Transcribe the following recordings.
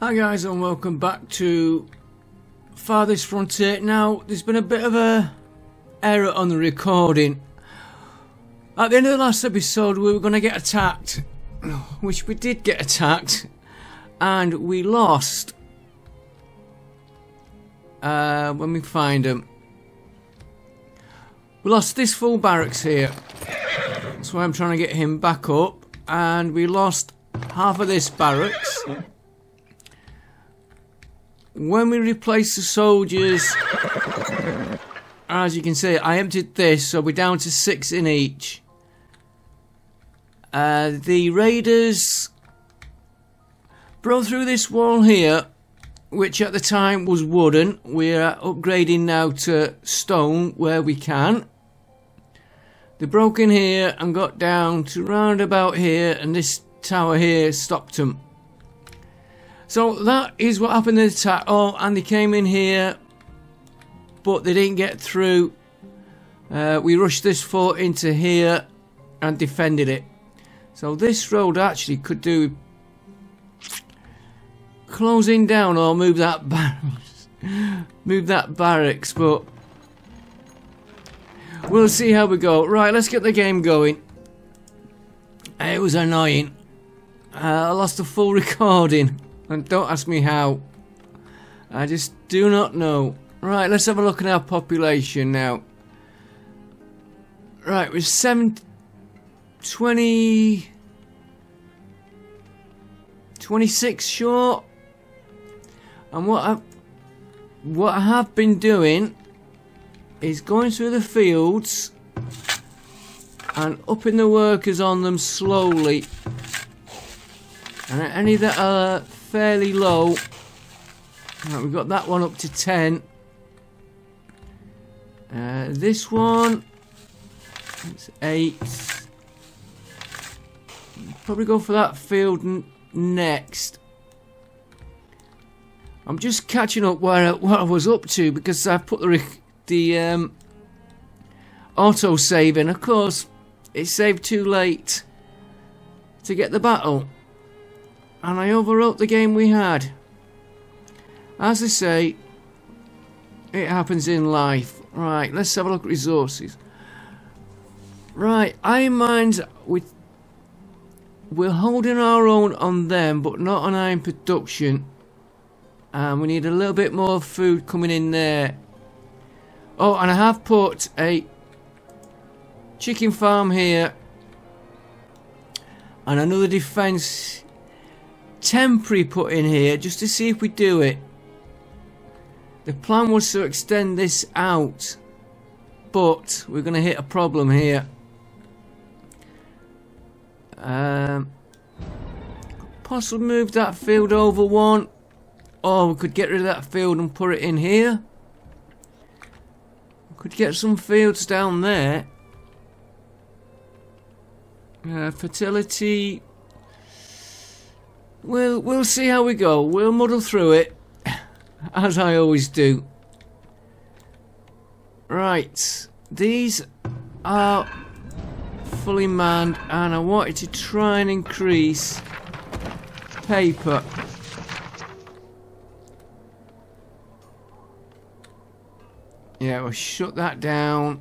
Hi guys, and welcome back to Farthest Frontier. Now, there's been a bit of a error on the recording. At the end of the last episode, we were going to get attacked, which we did get attacked, and we lost when we find them. We lost this full barracks here, that's why I'm trying to get him back up, and we lost half of this barracks. When we replace the soldiers, as you can see, I emptied this, so we're down to 6 in each. The raiders broke through this wall here, which at the time was wooden. We're upgrading now to stone where we can. They broke in here and got down to round about here, and this tower here stopped them. So that is what happened in the attack. Oh, and they came in here, but they didn't get through. We rushed this fort into here and defended it. So this road actually could do closing down, or move that barracks. But we'll see how we go. Right, let's get the game going. It was annoying. I lost a full recording. And don't ask me how. I just do not know. Right, let's have a look at our population now. Right, we're 26 short. And what I have been doing is going through the fields and upping the workers on them slowly. And any that are fairly low. Right, we've got that one up to 10. This one, it's 8. Probably go for that field next. I'm just catching up what I was up to, because I put the auto save in. Of course, it saved too late to get the battle. And I overwrote the game we had. As I say, it happens in life. Right, let's have a look at resources. Right, iron mines, we're holding our own on them, but not on iron production. And we need a little bit more food coming in there. Oh, and I have put a chicken farm here. And another defense temporary put in here, just to see if we do it. The plan was to extend this out, but we're going to hit a problem here. Possibly move that field over one, or we could get rid of that field and put it in here. We could get some fields down there. Fertility. We'll see how we go. We'll muddle through it, as I always do. Right, these are fully manned, and I wanted to try and increase paper. Yeah, we'll shut that down.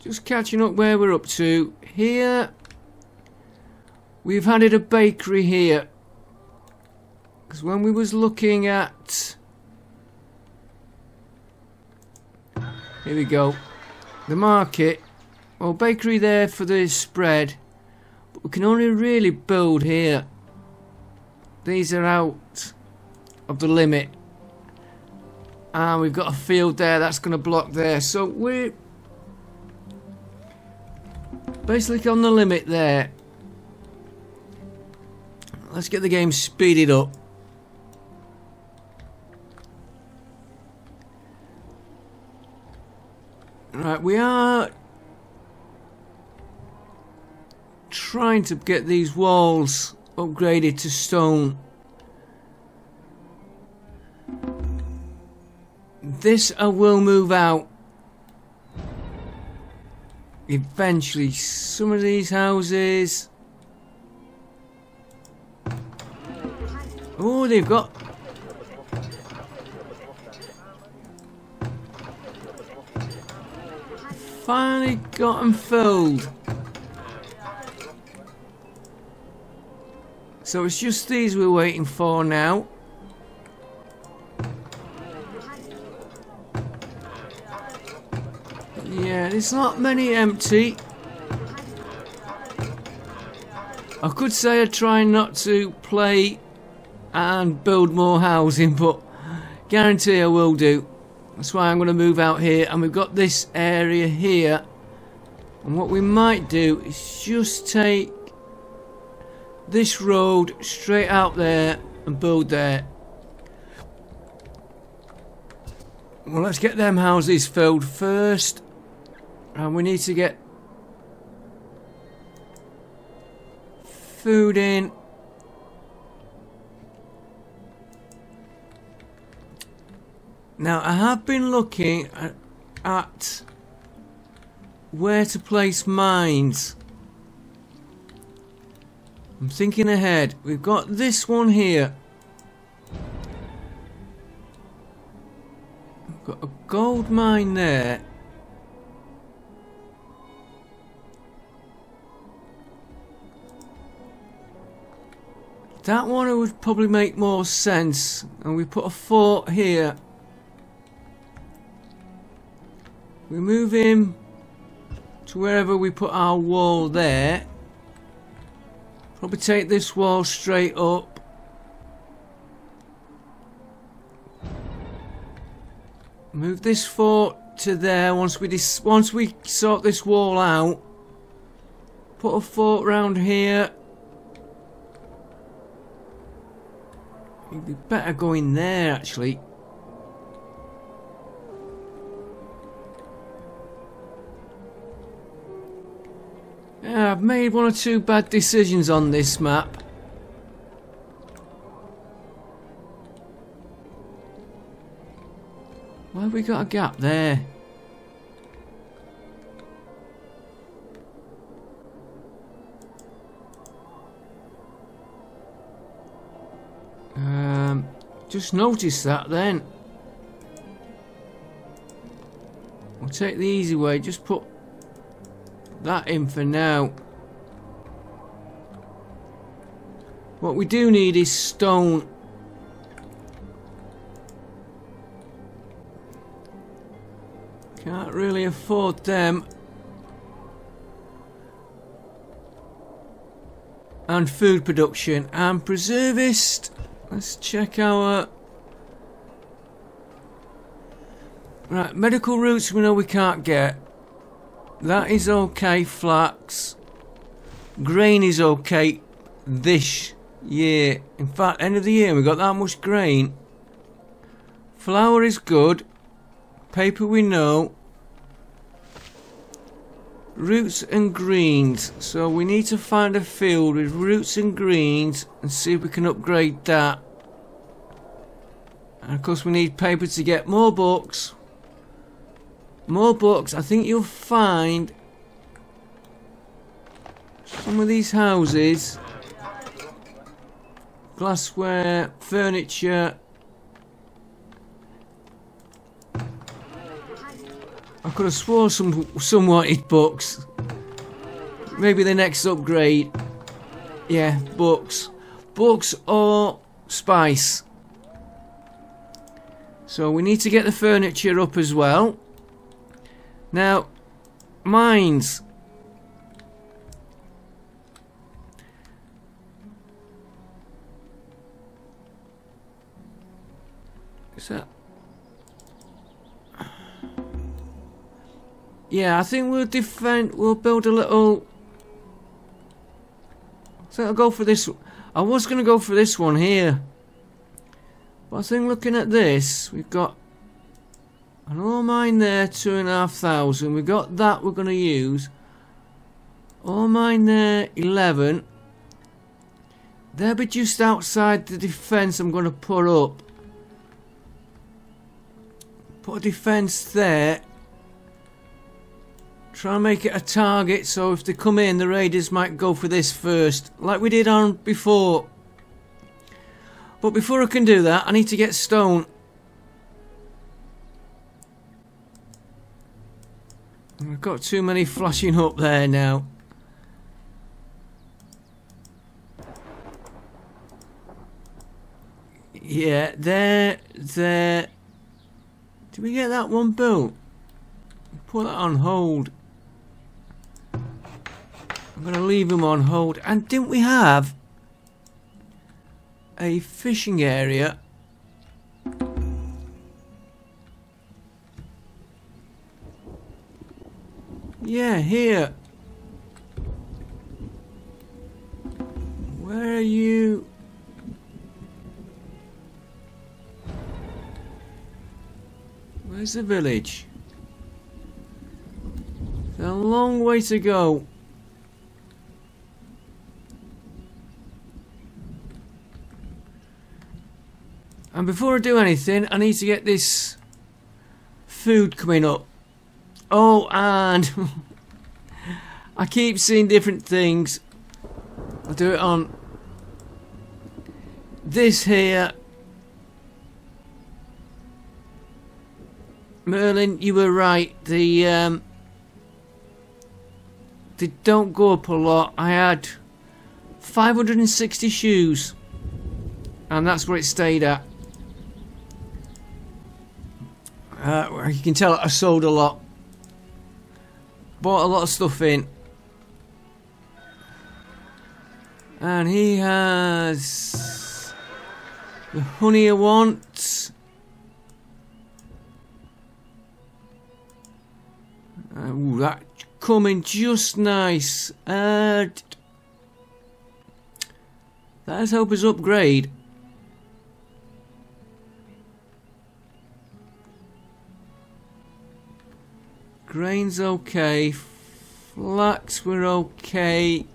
Just catching up where we're up to here. We've added a bakery here, because when we was looking at, here we go, the market, well, bakery there for the spread, but we can only really build here. These are out of the limit, and we've got a field there that's going to block there, so we're basically on the limit there. Let's get the game speeded up. Right, we are trying to get these walls upgraded to stone. This I will move out. Eventually, some of these houses. Oh, they've got... Finally got them filled. So it's just these we're waiting for now. Yeah, there's not many empty. I could say I try not to play and build more housing, but guarantee I will do. That's why I'm going to move out here, and we've got this area here, and what we might do is just take this road straight out there and build there. Well, let's get them houses filled first, and we need to get food in. Now, I have been looking at where to place mines. I'm thinking ahead. We've got this one here. We've got a gold mine there. That one would probably make more sense. And we put a fort here. We move him to wherever we put our wall there. Probably take this wall straight up. Move this fort to there once we sort this wall out. Put a fort round here. It'd be better going there actually. I've made one or two bad decisions on this map. Why have we got a gap there? Just noticed that then. We'll take the easy way, just put that in for now. What we do need is stone. Can't really afford them. And food production and preservist. Let's check our... Right, medical routes we know we can't get. That is okay, flax. Grain is okay this year. In fact, end of the year we got that much grain. Flour is good. Paper we know. Roots and greens. So we need to find a field with roots and greens and see if we can upgrade that. And of course we need paper to get more books. More books. I think you'll find some of these houses, glassware, furniture. I could have swore some wanted books. Maybe the next upgrade. Yeah, books. Books or spice. So we need to get the furniture up as well. Now, mines. Is that? Yeah, I think we'll defend. We'll build a little. So I'll go for this. I was going to go for this one here, but I think looking at this, we've got an ore mine there, 2,500. We got that we're going to use. Ore mine there, 11. They'll be just outside the defence I'm going to put up. Put a defence there. Try and make it a target so if they come in, the raiders might go for this first. Like we did on before. But before I can do that, I need to get stone. I've got too many flashing up there now. Yeah, there. Did we get that one built? Put that on hold. I'm going to leave him on hold. And didn't we have a fishing area? Yeah, here. Where are you? Where's the village? It's a long way to go. And before I do anything, I need to get this food coming up. Oh, and I keep seeing different things. I'll do it on this here. Merlin, you were right. They don't go up a lot. I had 560 shoes, and that's where it stayed at. You can tell I sold a lot. Bought a lot of stuff in. And he has the honey I want. Ooh, that coming just nice. Let's help us upgrade. Grain's okay. Flax we're okay.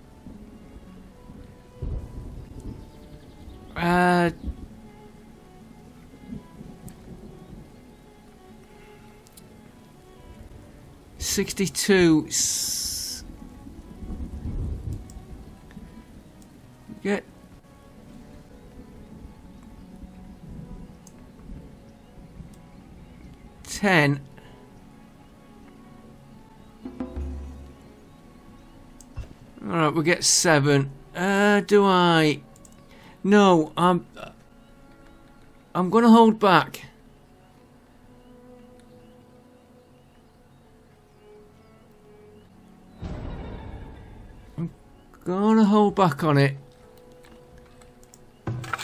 Get ten. All right, we'll get 7. Do I? No, I'm gonna hold back. Gonna hold back on it.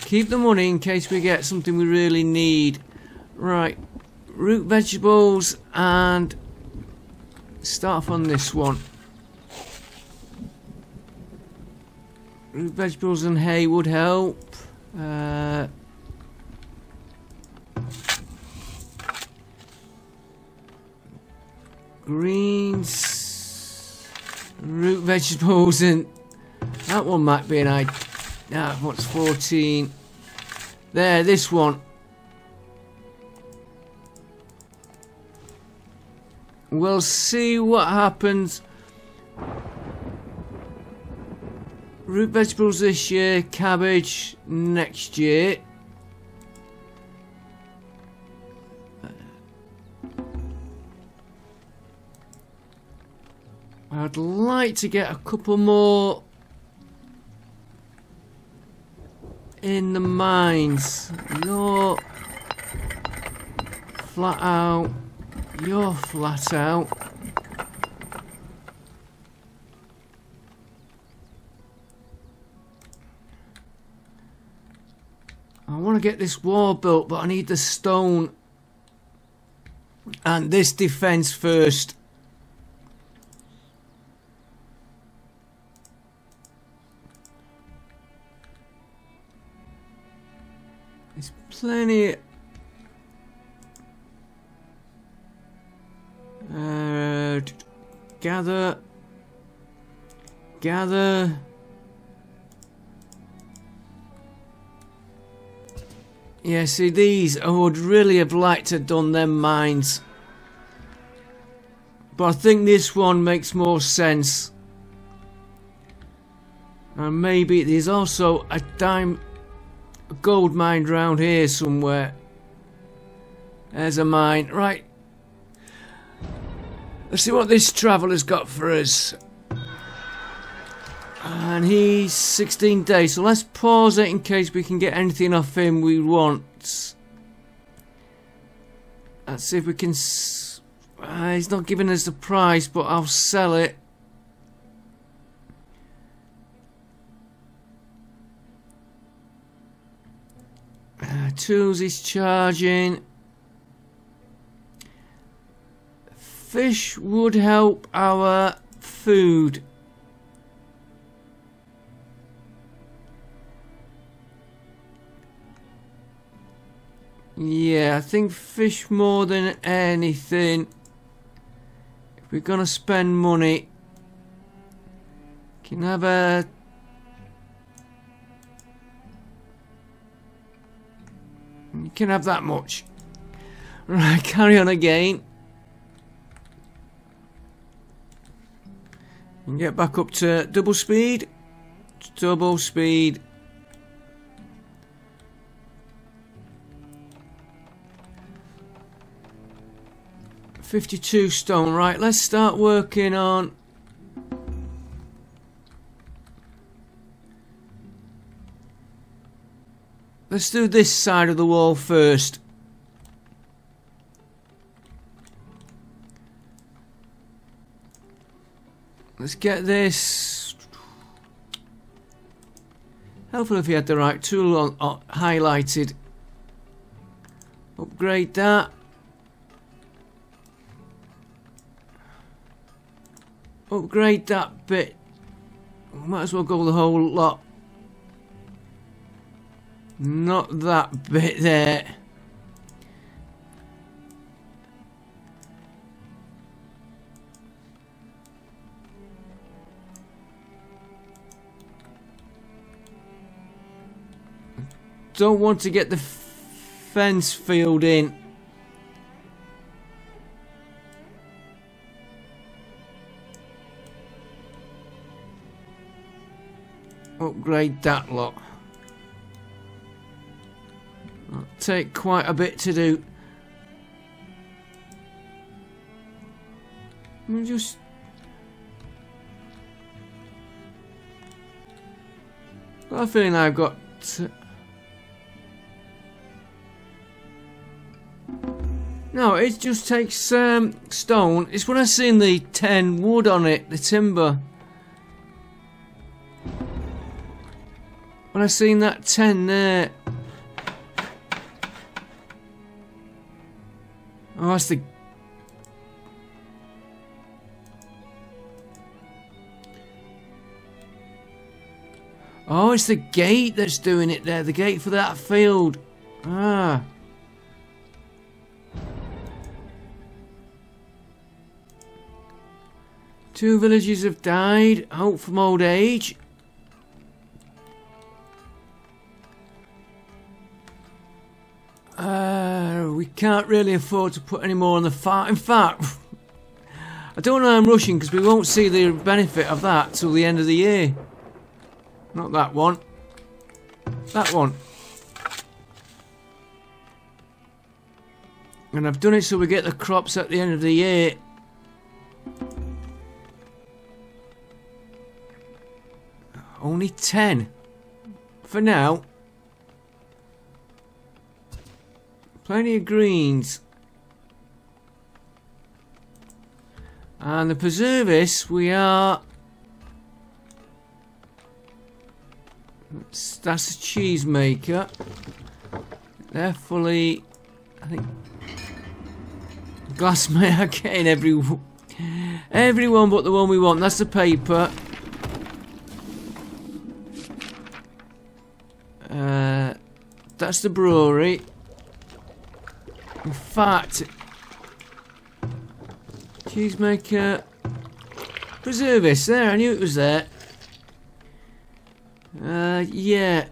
Keep the money in case we get something we really need. Right, root vegetables and start off on this one. Root vegetables and hay would help. Greens, root vegetables and that one might be an idea. Now, what's 14? There, this one. We'll see what happens. Root vegetables this year, cabbage next year. I'd like to get a couple more in the mines. You're flat out. You're flat out. I want to get this wall built, but I need the stone and this defense first. There's plenty. Gather. Yeah, see these, I would really have liked to have done them mines. But I think this one makes more sense. And maybe there's also a dime. a gold mine round here somewhere. There's a mine. Right. Let's see what this traveller's got for us. And he's 16 days, so let's pause it in case we can get anything off him we want. Let's see if we can... he's not giving us the price, but I'll sell it. Tools he's charging. Fish would help our food. Yeah, I think fish more than anything. If we're gonna spend money, can have a... You can have that much. Right, carry on again. And get back up to double speed. Double speed. $52 stone, right, let's start working on let's do this side of the wall first. Let's get this. Helpful if you had the right tool on, highlighted. Upgrade that. Upgrade that bit. Might as well go the whole lot. Not that bit there. Don't want to get the fence field in. Upgrade that lot. That'll take quite a bit to do. I'm just... got a feeling I've got... No, it just takes stone. It's when I've seen the 10 wood on it, the timber. When I've seen that 10 there. Oh, that's the... Oh, it's the gate that's doing it there. The gate for that field. Ah. Two villagers have died out from old age. We can't really afford to put any more on the farm. In fact, I don't know why I'm rushing because we won't see the benefit of that till the end of the year. Not that one. That one. And I've done it so we get the crops at the end of the year. Only 10. For now. Plenty of greens. And the preservists, we are... That's a cheese maker. They're fully... I think... Glassmaker, I'm getting everyone but the one we want. That's the paper. That's the brewery. In fact, cheesemaker, preservist, there, I knew it was there. Yeah.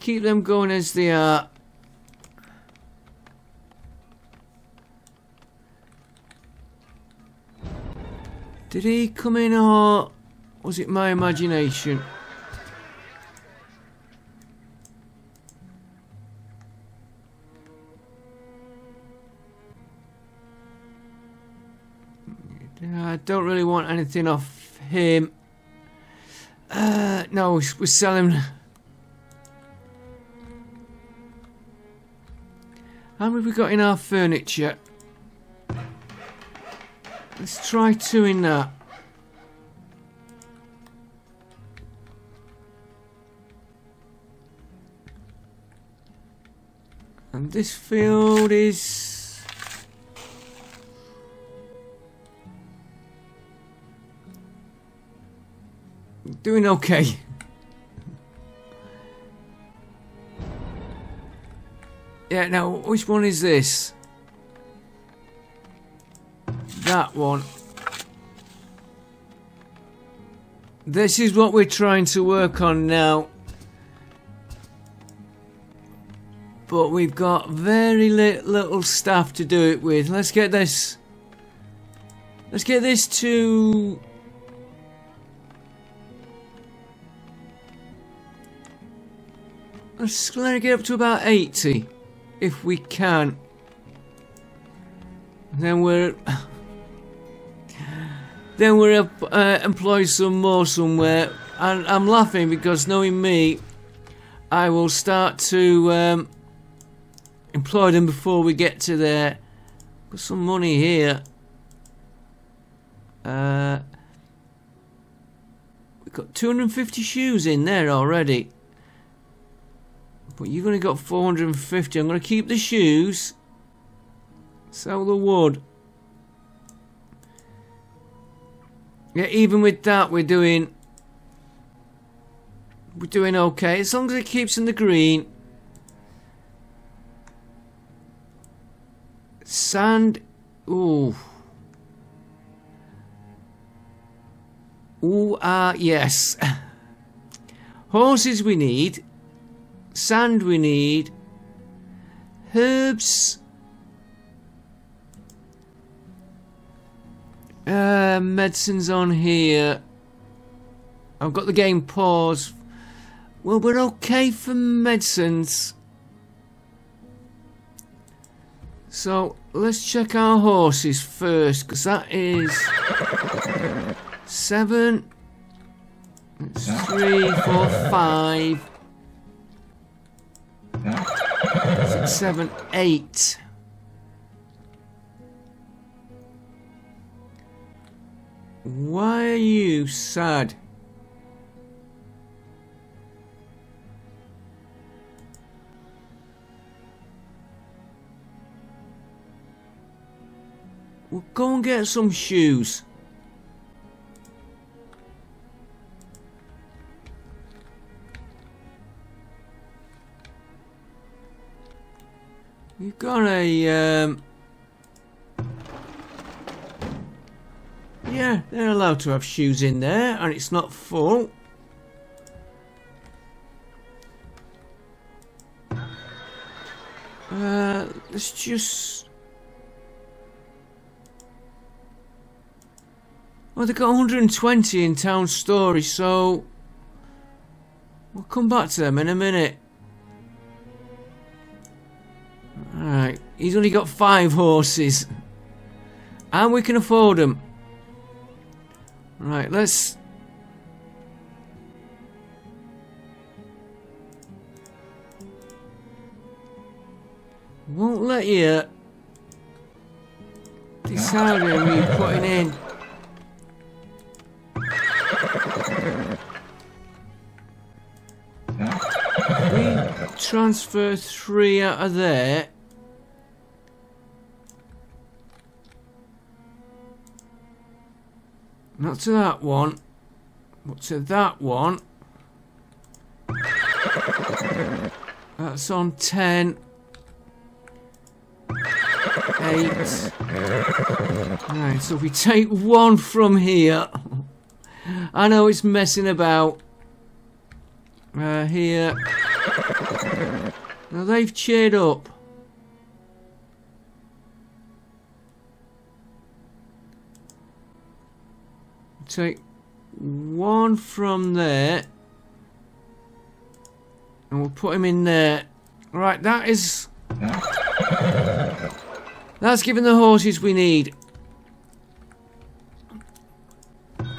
Keep them going as they are. Did he come in or was it my imagination? I don't really want anything off him. No, we sell him. How many have we got in our furniture? Let's try two in that. And this field is... doing okay. Yeah, now, which one is this? That one. This is what we're trying to work on now. But we've got very little staff to do it with. Let's get this. Let's get this to... let's get up to about 80. If we can. Then we're... then we'll employ some more somewhere. And I'm laughing because knowing me, I will start to employ them before we get to there. Put some money here. We've got 250 shoes in there already. But you've only got 450. I'm going to keep the shoes. Sell the wood. Yeah, even with that, we're doing okay. As long as it keeps in the green. Sand. Ooh. Ooh, yes. Horses we need. Sand we need. Herbs. Medicine's on here. I've got the game paused. Well, we're okay for medicines. So, let's check our horses first, because that is... 7... It's 3, 4, 5... 6, 7, 8... Why are you sad? We'll go and get some shoes. You've got a yeah, they're allowed to have shoes in there, and it's not full. Let's just... well, they've got 120 in town storage, so... we'll come back to them in a minute. Alright, he's only got 5 horses. And we can afford them. Right, let's... won't let you decide who you're putting in. We transfer 3 out of there. Not to that one, but to that one. That's on 10. 8. 9. So if we take 1 from here... I know it's messing about. Here. Now they've cheered up. Take 1 from there and we'll put him in there. Right, that is... that's given the horses we need.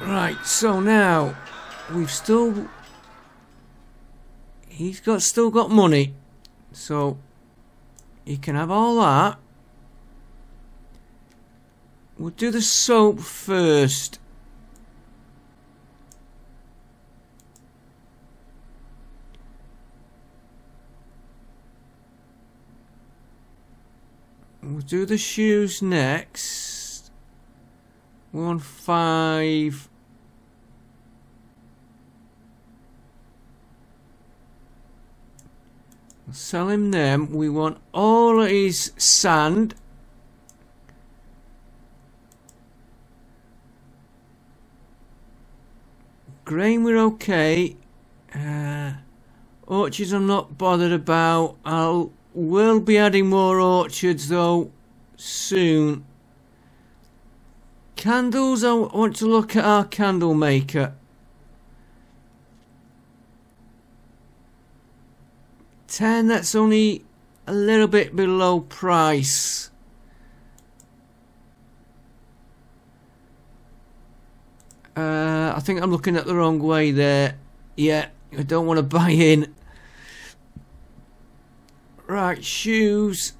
Right, so now we've still... He's got still got money, so he can have all that. We'll do the soap first. We'll do the shoes next. 1, 5. We'll sell him them. We want all of his sand. Grain we're okay. Orchards I'm not bothered about. We'll be adding more orchards though soon. Candles, I want to look at our candle maker. $10, that's only a little bit below price. I think I'm looking at the wrong way there. Yeah, I don't want to buy in. Right, shoes.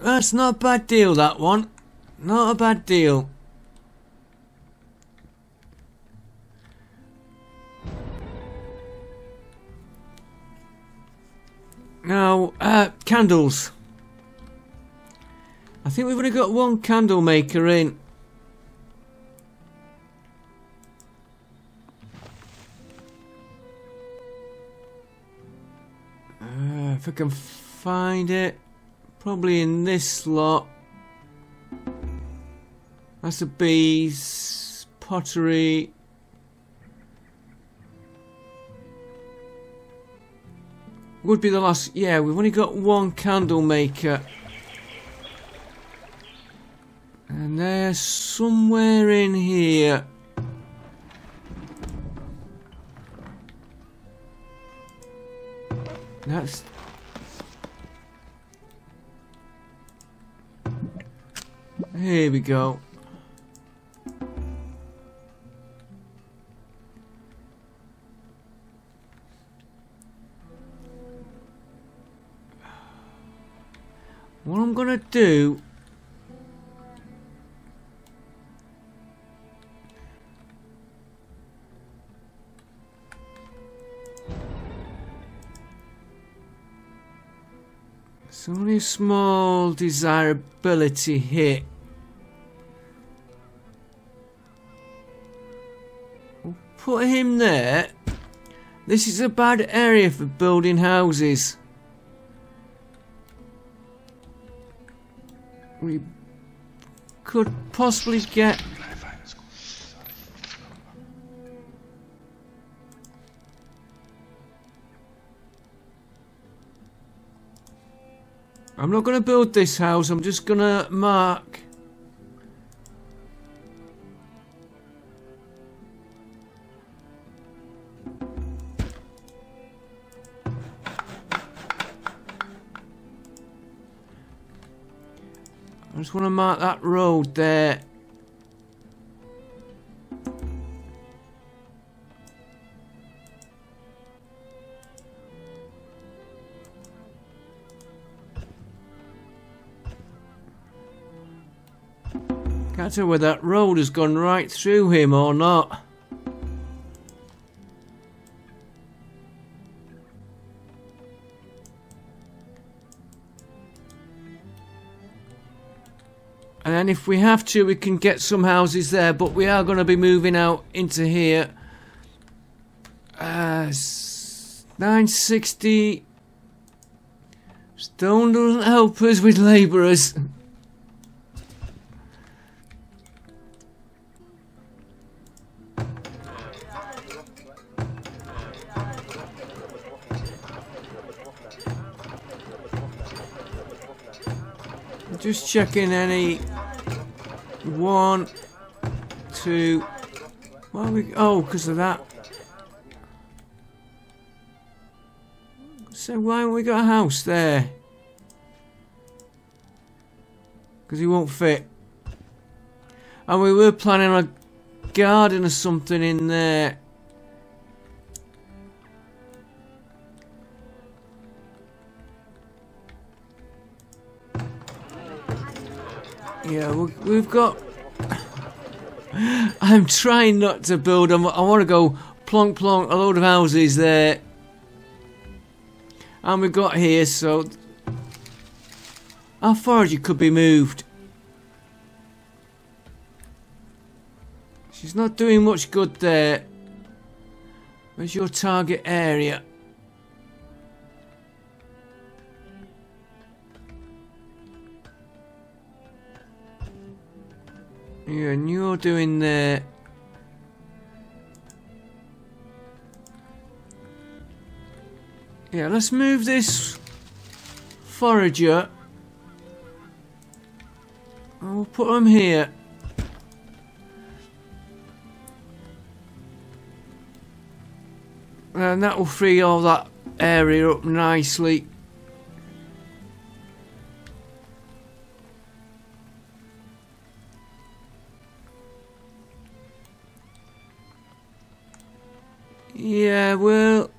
That's not a bad deal, that one. Not a bad deal. Now, candles. I think we've only got one candle maker in. If I can find it, probably in this lot. That's the bees, pottery. Would be the last, yeah, we've only got one candle maker. And they're somewhere in here. That's... Here we go. What I'm gonna do, it's only a small desirability hit. Put him there. This is a bad area for building houses. We could possibly get... I'm not going to build this house, I'm just going to mark... I just want to mark that road there. Can't tell whether that road has gone right through him or not. And if we have to, we can get some houses there, but we are going to be moving out into here. 960. Stone doesn't help us with labourers. Just checking any... 1, 2. Why are we? Oh, because of that. So why haven't we got a house there? Because he won't fit. And we were planning on a garden or something in there. Yeah, we've got... I'm trying not to build. I want to go plonk plonk a load of houses there. And we've got here, so... How far you could be moved? She's not doing much good there. Where's your target area? Yeah, and you're doing there. Yeah, let's move this forager. And we'll put them here. And that will free all that area up nicely. Yeah, well...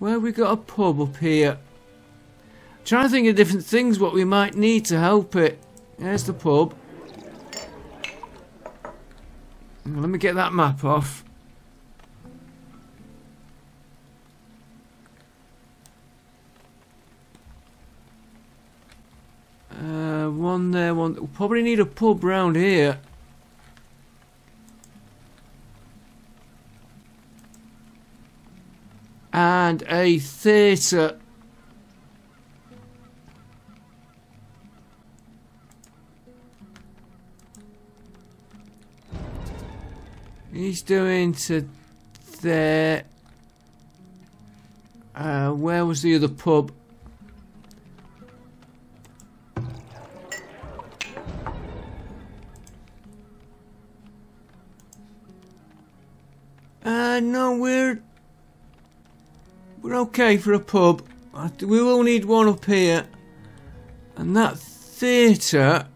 Well, we got a pub up here. I'm trying to think of different things what we might need to help it. There's the pub. Let me get that map off. One there, one... We'll probably need a pub round here. And a theatre. He's doing to there. Where was the other pub? No, we're okay for a pub. We will need one up here, and that theatre.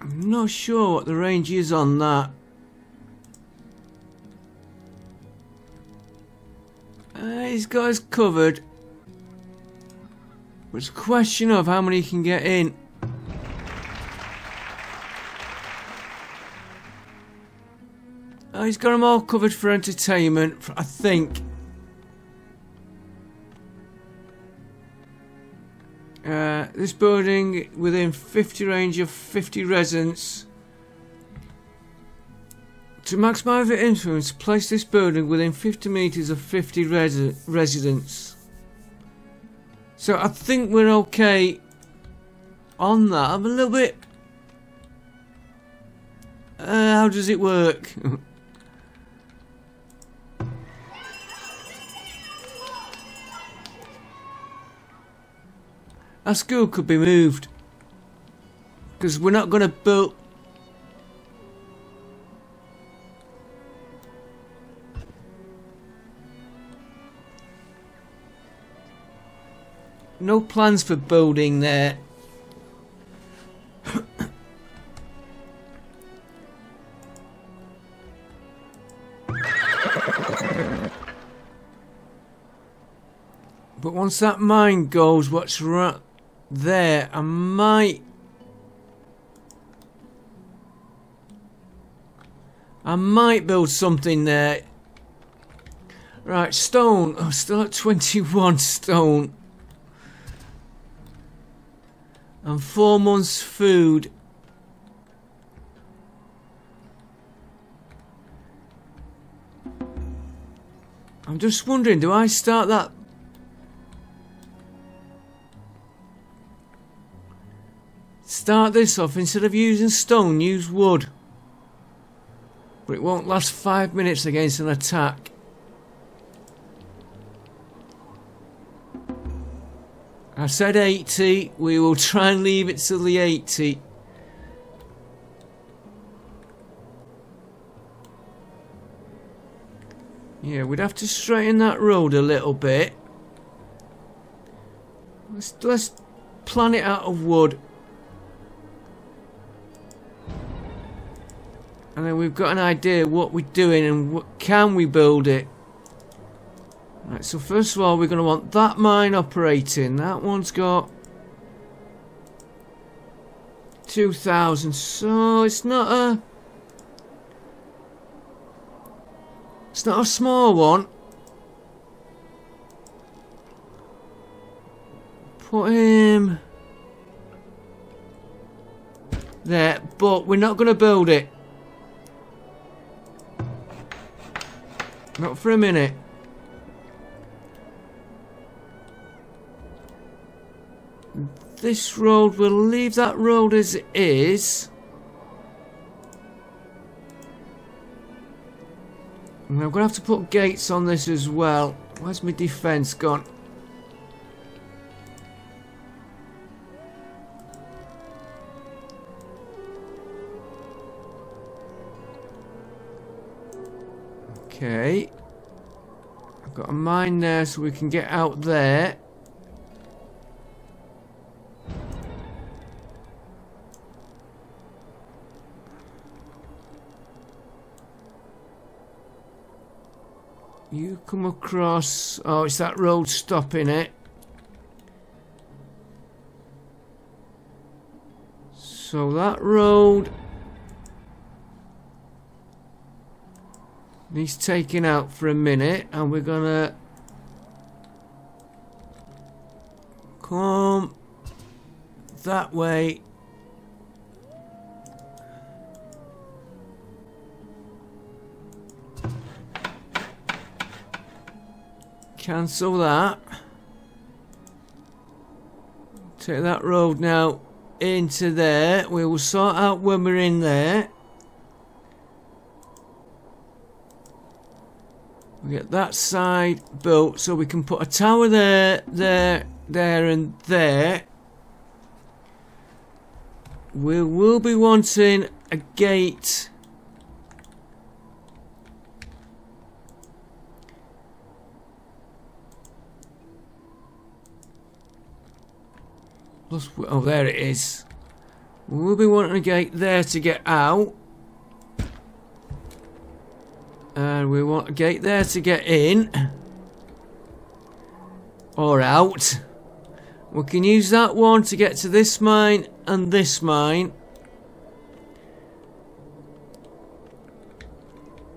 I'm not sure what the range is on that. He's got us covered. But it's a question of how many he can get in. He's got them all covered for entertainment, I think. This building within 50 range of 50 residents. To maximize the influence, place this building within 50 meters of 50 residents. So I think we're okay on that. I'm a little bit... how does it work? Our school could be moved, because we're not going to build... No plans for building there. But once that mine goes, what's right... There, I might... build something there. Right, stone. I'm still at 21 stone. And 4 months food. I'm just wondering, do I start that... Start this off, instead of using stone, use wood. But it won't last 5 minutes against an attack. I said 80, we will try and leave it till the 80. Yeah, we'd have to straighten that road a little bit. Let's plan it out of wood. And then we've got an idea what we're doing and what can we build it. Right, so first of all we're going to want that mine operating. That one's got 2,000, so it's not a small one. Put him there, but we're not going to build it. Not for a minute. This road, we'll leave that road as it is. And I'm going to have to put gates on this as well. Where's my defense gone? Okay, I've got a mine there so we can get out there. You come across, oh, it's that road stopping it. So that road needs taken out for a minute, and we're gonna come that way. Cancel that. Take that road now into there. We will sort out when we're in there. We get that side built so we can put a tower there, there and there. We will be wanting a gate plus, oh there it is. We'll be wanting a gate there to get out, and we want a gate there to get in or out. We can use that one to get to this mine and this mine.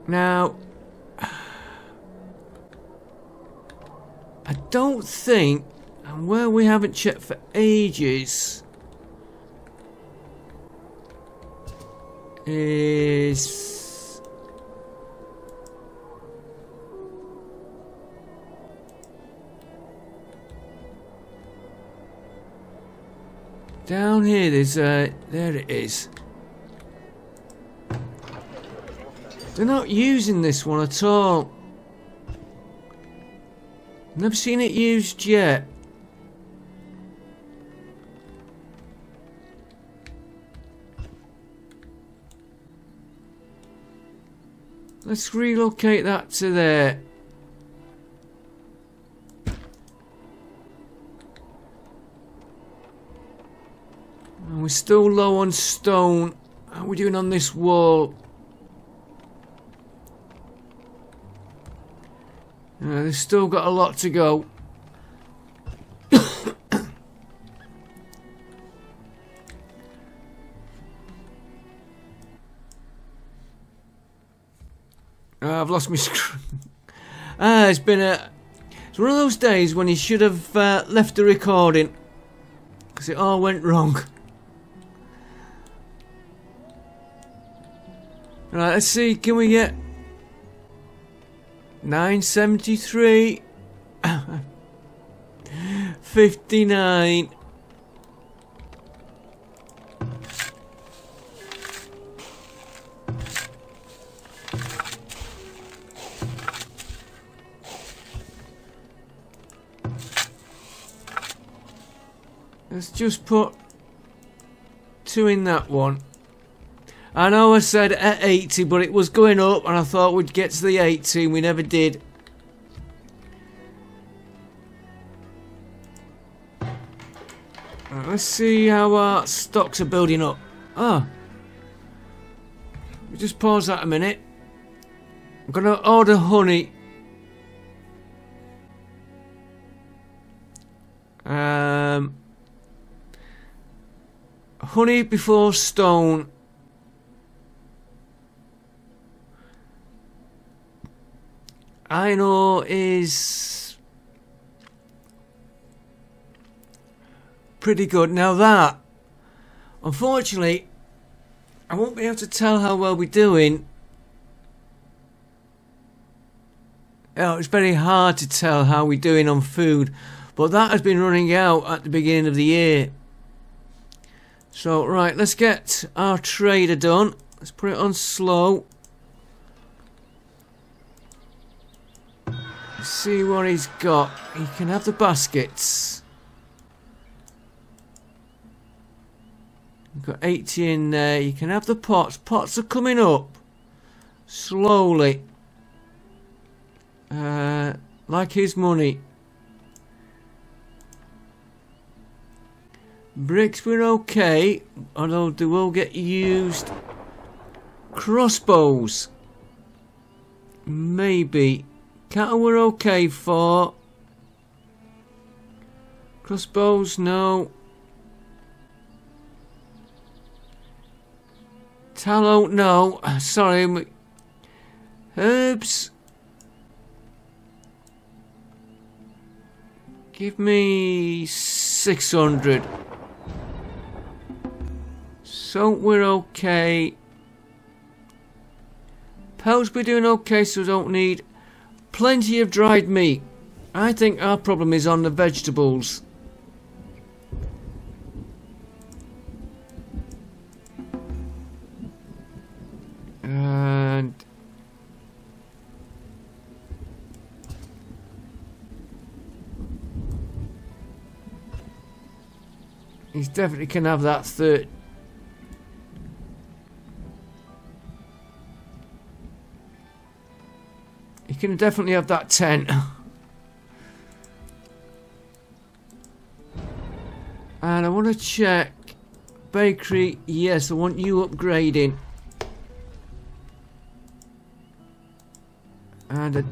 Now I don't think, and where we haven't checked for ages, is down here. There's there it is. They're not using this one at all. Never seen it used yet. Let's relocate that to there. And we're still low on stone. How are we doing on this wall? They've still got a lot to go. I've lost my screen. It's one of those days when you should have left the recording, because it all went wrong. Right, let's see, can we get 973, 59. Let's just put two in that one. I know I said at 80, but it was going up and I thought we'd get to the 80 and we never did. Right, let's see how our stocks are building up. Ah, we just pause that a minute. I'm gonna order honey. Honey before stone. Iron ore is pretty good. Now that, unfortunately, I won't be able to tell how well we're doing. Oh, it's very hard to tell how we're doing on food, but that has been running out at the beginning of the year. So right, let's get our trader done. Let's put it on slow. Let's see what he's got. He can have the baskets. We've got 80 in there. You can have the pots. Pots are coming up slowly, like his money. Bricks were okay, although they will get used. Crossbows, maybe. Cattle were okay for. Crossbows, no. Tallow, no. Sorry. Herbs. Give me 600. So we're okay. Pelts we're doing okay, so we don't need plenty of dried meat. I think our problem is on the vegetables. And he definitely can have that third. Can definitely have that 10. And I want to check bakery. Yes, I want you upgrading. And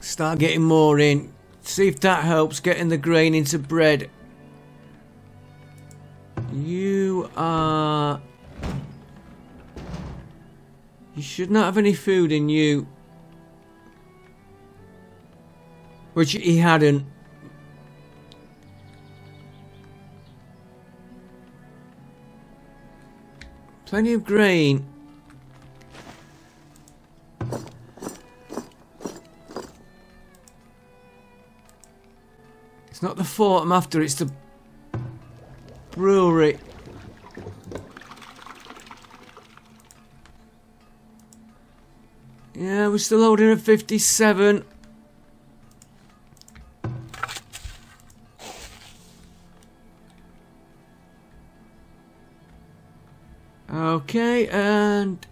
start getting more in. See if that helps getting the grain into bread. You are... you should not have any food in you. Which he hadn't. Plenty of grain. It's not the fort I'm after, it's the brewery. Yeah, we're still holding at 57. Okay, and...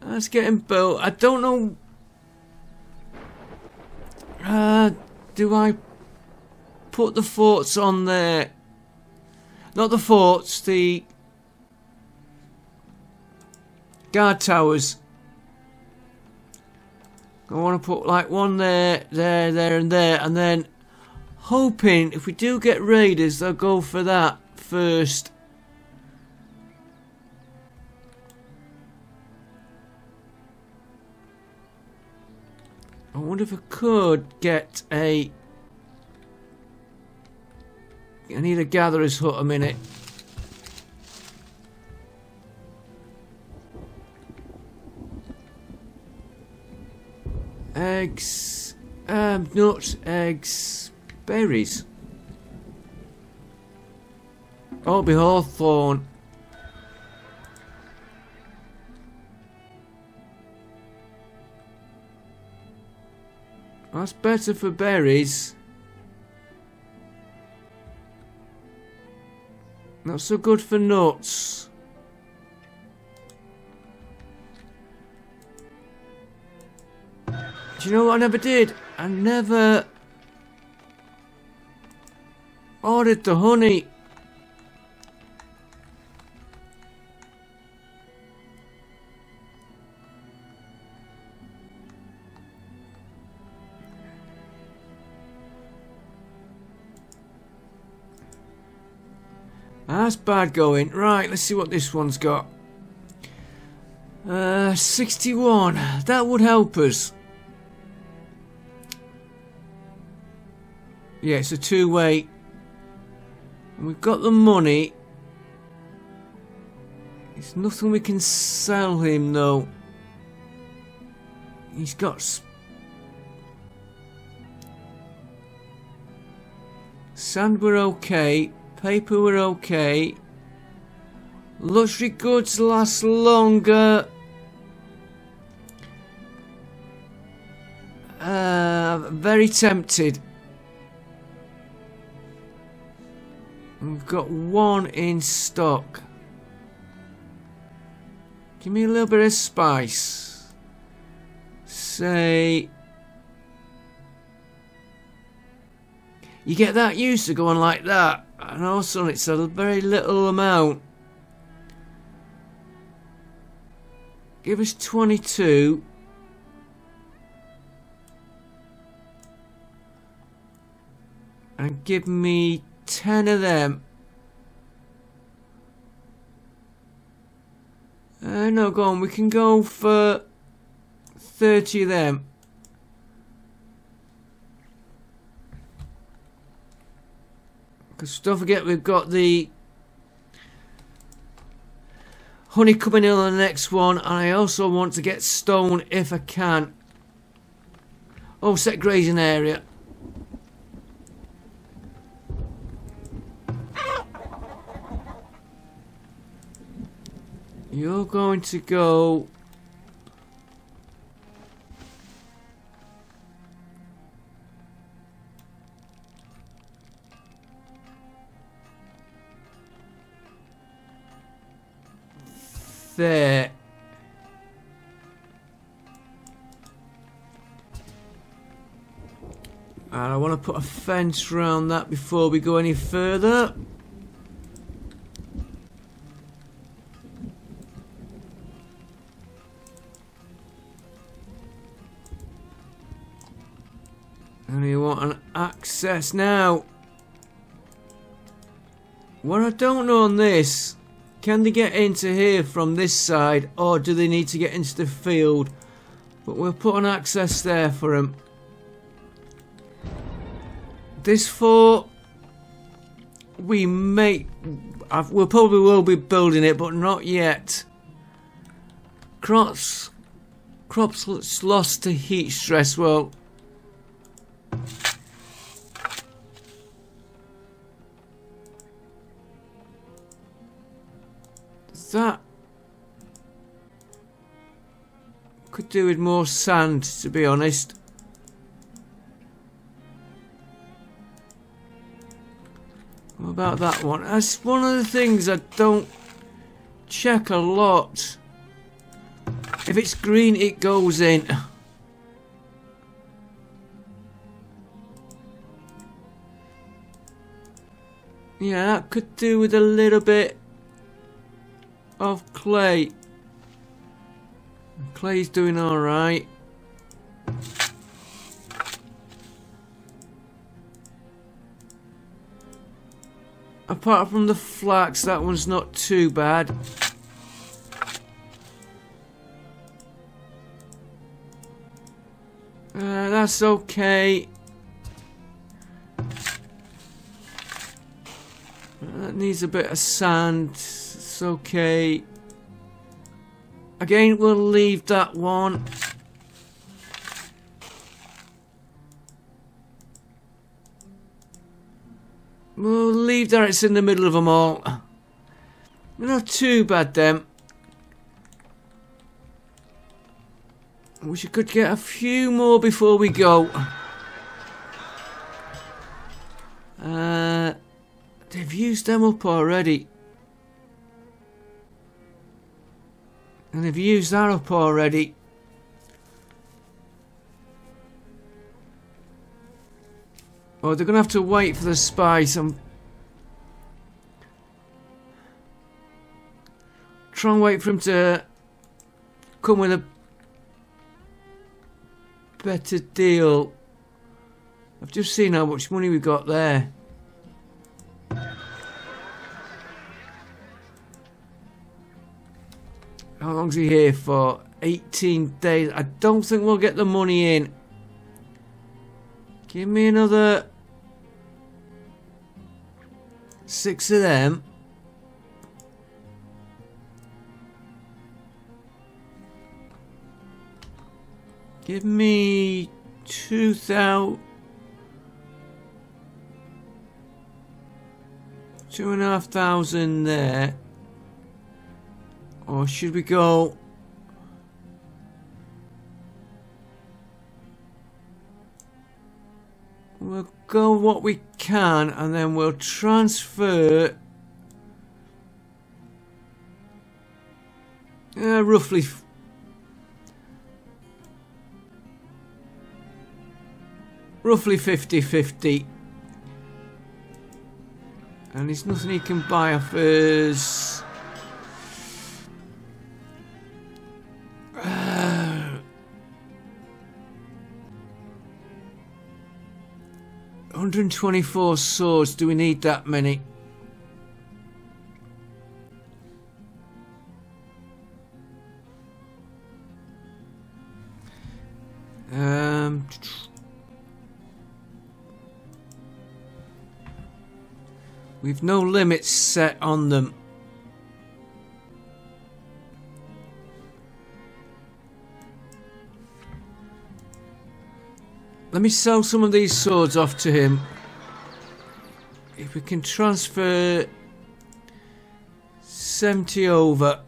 that's getting built. I don't know... do I put the forts on there? Not the forts, the guard towers. I want to put like one there, there and there, and then hoping if we do get raiders they'll go for that first. I wonder if I could get a... I need a gatherer's hut a minute. Eggs... nuts, eggs... berries. Oh, be hawthorn. That's better for berries. Not so good for nuts. Do you know what I never did? I never ordered the honey. That's bad going. Right, let's see what this one's got. 61. That would help us. Yeah, it's a two-way. And we've got the money. There's nothing we can sell him, though. He's got sand, we're okay. Paper were okay. Luxury goods last longer. Very tempted. We've got one in stock. Give me a little bit of spice. Say... You get that used to going like that. And also it's a very little amount. Give us 22. And give me 10 of them. No, go on. We can go for 30 of them. Because don't forget, we've got the honey coming in on the next one, and I also want to get stone if I can. Oh, set grazing area. You're going to go. There. And I want to put a fence around that before we go any further. And you want an access now. What I don't know on this. Can they get into here from this side, or do they need to get into the field? But we'll put an access there for them. This fort, we may... We'll probably will be building it, but not yet. Crops lost to heat stress. Well... That could do with more sand, to be honest. What about that one? That's one of the things I don't check a lot. If it's green, it goes in. Yeah, that could do with a little bit of clay. Clay's doing all right. Apart from the flax, that one's not too bad. That's okay. That needs a bit of sand. Okay. Again, we'll leave that one. We'll leave that. It's in the middle of them all. Not too bad then. I wish I could get a few more before we go. They've used them up already. And they've used that up already. Oh, they're going to have to wait for the spice. I'm trying to wait for him to come with a better deal. I've just seen how much money we got there. How long's he here for? 18 days. I don't think we'll get the money in. Give me another 6 of them. Give me 2,000. 2,500 there. Or should we go? We'll go what we can and then we'll transfer roughly roughly 50-50. And there's nothing he can buy off us. And 24 swords, do we need that many? We've no limits set on them. Let me sell some of these swords off to him. If we can transfer 70 over.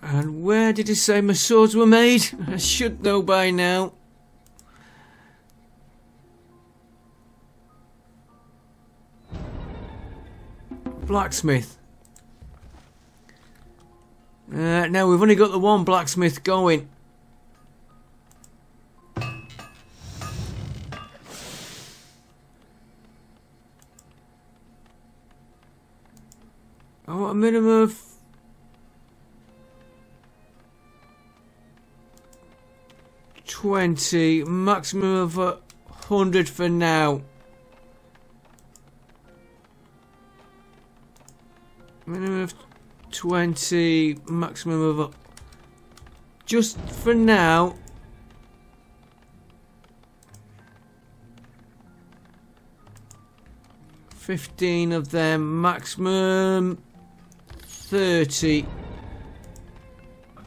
And where did he say my swords were made? I should know by now. Blacksmith. Now we've only got the one blacksmith going. I want a minimum of 20, maximum of 100 for now. Minimum of 20, maximum of a, just for now. $15 of them, maximum $30,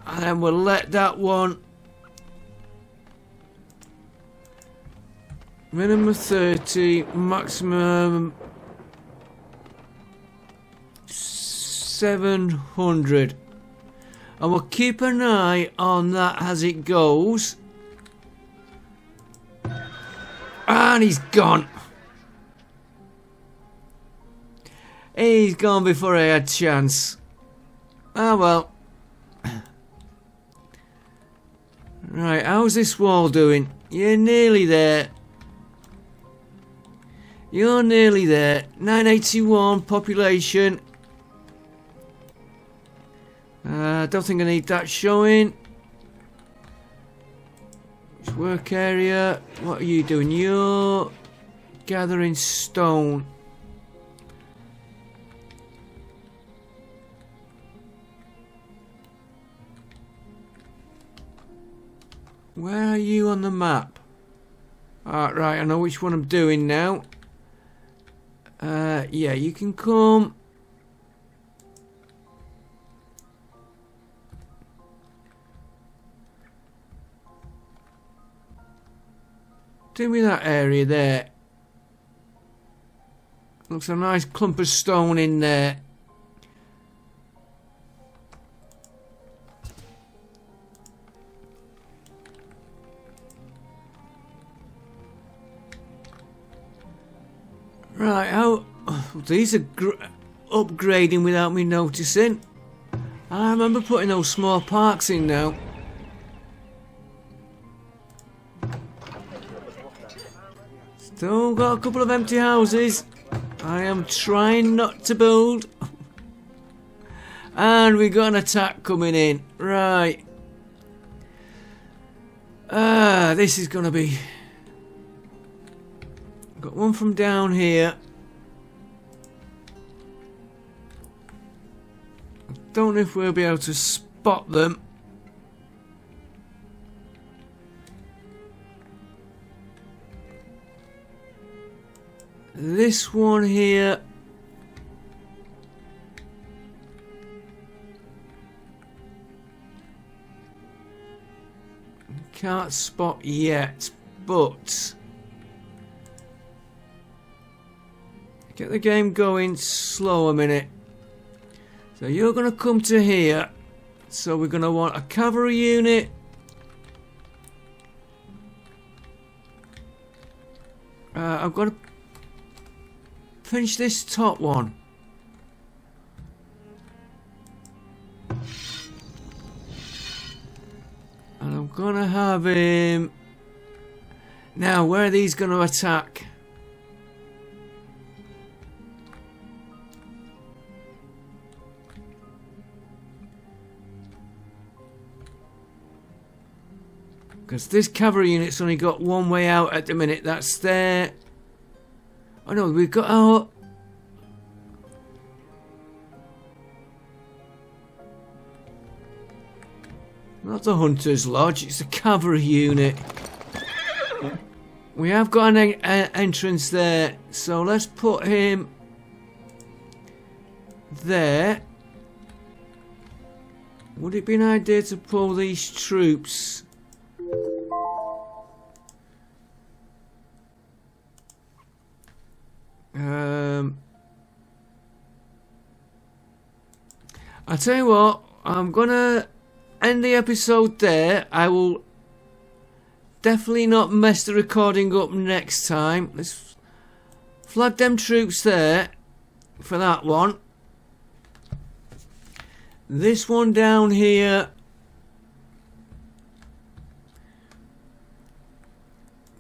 and then we'll let that one minimum $30, maximum 700, and we'll keep an eye on that as it goes. And he's gone. He's gone before I had a chance. Ah well. Right, how's this wall doing? You're nearly there. You're nearly there. 981 population. I don't think I need that showing. It's work area. What are you doing? You're gathering stone. Where are you on the map? Right, I know which one I'm doing now. Yeah, you can come. Do me that area there. Looks a nice clump of stone in there. Right, these are upgrading without me noticing. I remember putting those small parks in now. Still got a couple of empty houses. I am trying not to build. And we got an attack coming in. Right. This is gonna be... Got one from down here. I don't know if we'll be able to spot them. This one here. Can't spot yet, but get the game going slow a minute. So you're going to come to here. So we're going to want a cavalry unit. I've got to pinch this top one. And I'm gonna have him. Now, where are these gonna attack? Because this cavalry unit's only got one way out at the minute. That's there. Oh no, we've got our. Not the Hunter's Lodge, it's the cavalry unit. We have got an entrance there, so let's put him there. Would it be an idea to pull these troops? I'll tell you what, I'm gonna end the episode there. I will definitely not mess the recording up next time. Let's flag them troops there for that one. This one down here.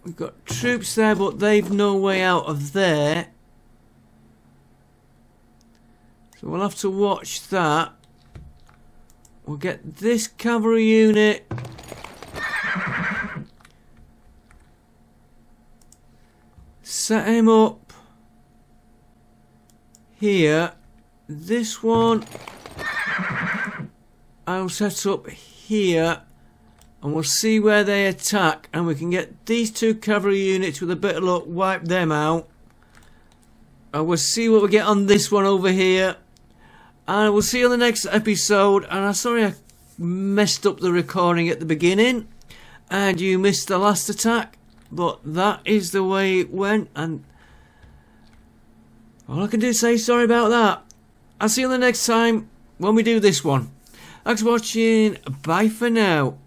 We've got troops there, but they've no way out of there. So we'll have to watch that. We'll get this cavalry unit. Set him up here. This one I'll set up here. And we'll see where they attack. And we can get these two cavalry units with a bit of luck. Wipe them out. And we'll see what we get on this one over here. And we'll see you on the next episode. And I'm sorry I messed up the recording at the beginning. And you missed the last attack. But that is the way it went. And all I can do is say sorry about that. I'll see you on the next time when we do this one. Thanks for watching. Bye for now.